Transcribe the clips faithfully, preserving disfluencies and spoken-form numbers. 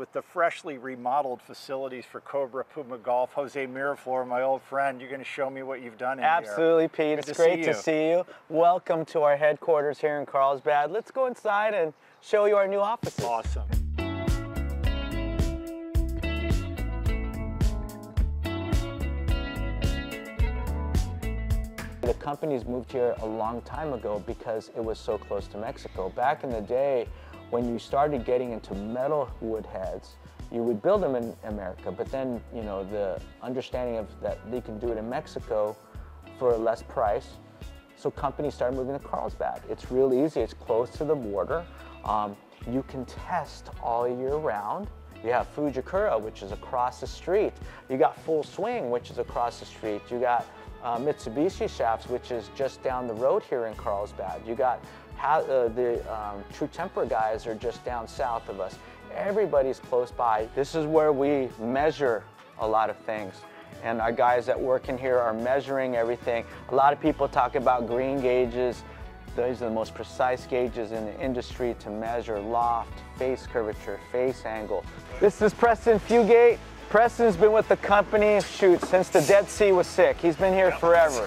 with the freshly remodeled facilities for Cobra Puma Golf. Jose Miraflor, my old friend, you're going to show me what you've done in Absolutely, here. Pete. Good it's to great see to see you. Welcome to our headquarters here in Carlsbad. Let's go inside and show you our new offices. Awesome. The company's moved here a long time ago because it was so close to Mexico. Back in the day, when you started getting into metal wood heads, you would build them in America, but then, you know, the understanding of that they can do it in Mexico for a less price, so companies started moving to Carlsbad. It's real easy, it's close to the border. Um, you can test all year round. You have Fujikura, which is across the street. You got Full Swing, which is across the street. You got uh, Mitsubishi shafts, which is just down the road here in Carlsbad. You got How, uh, the um, True Temper guys are just down south of us. Everybody's close by. This is where we measure a lot of things. And our guys that work in here are measuring everything. A lot of people talk about green gauges. Those are the most precise gauges in the industry to measure loft, face curvature, face angle. This is Preston Fugate. Preston's been with the company, shoot, since the Dead Sea was sick. He's been here forever.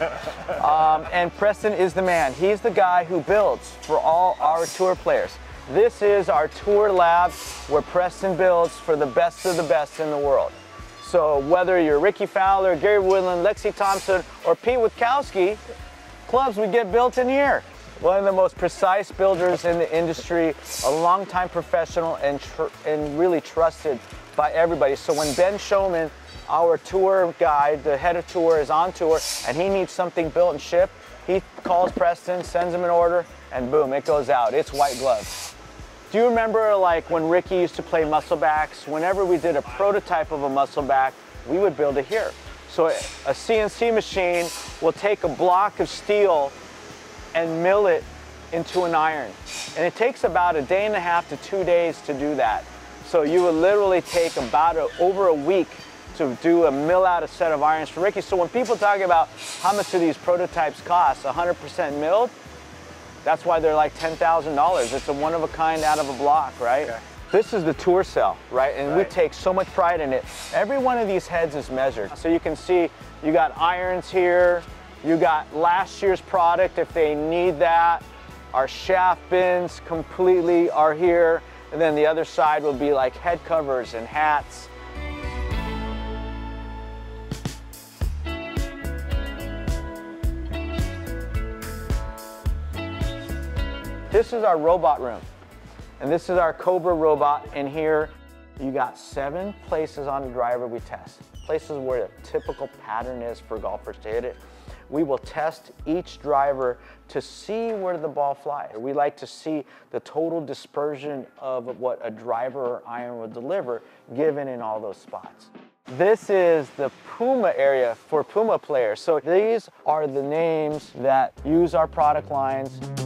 Um, and Preston is the man. He's the guy who builds for all our tour players. This is our tour lab where Preston builds for the best of the best in the world. So whether you're Ricky Fowler, Gary Woodland, Lexi Thompson, or Pete Witkowski, clubs would get built in here. One of the most precise builders in the industry, a longtime professional, and, tr and really trusted by everybody. So when Ben Showman, our tour guide, the head of tour, is on tour and he needs something built and shipped, he calls Preston, sends him an order, and boom, it goes out. It's white gloves. Do you remember like when Ricky used to play musclebacks? Whenever we did a prototype of a muscleback, we would build it here. So a C N C machine will take a block of steel and mill it into an iron. And it takes about a day and a half to two days to do that. So you would literally take about a, over a week to do a mill out a set of irons for Ricky. So when people talk about how much do these prototypes cost, one hundred percent milled, that's why they're like ten thousand dollars. It's a one of a kind out of a block, right? Okay. This is the tour cell, right? And right. we take so much pride in it. Every one of these heads is measured. So you can see you got irons here, you got last year's product if they need that. Our shaft bins completely are here. And then the other side will be like head covers and hats. This is our robot room. And this is our Cobra robot in here. You got seven places on the driver we test. Places where the typical pattern is for golfers to hit it. We will test each driver to see where the ball flies. We like to see the total dispersion of what a driver or iron will deliver given in all those spots. This is the Puma area for Puma players. So these are the names that use our product lines.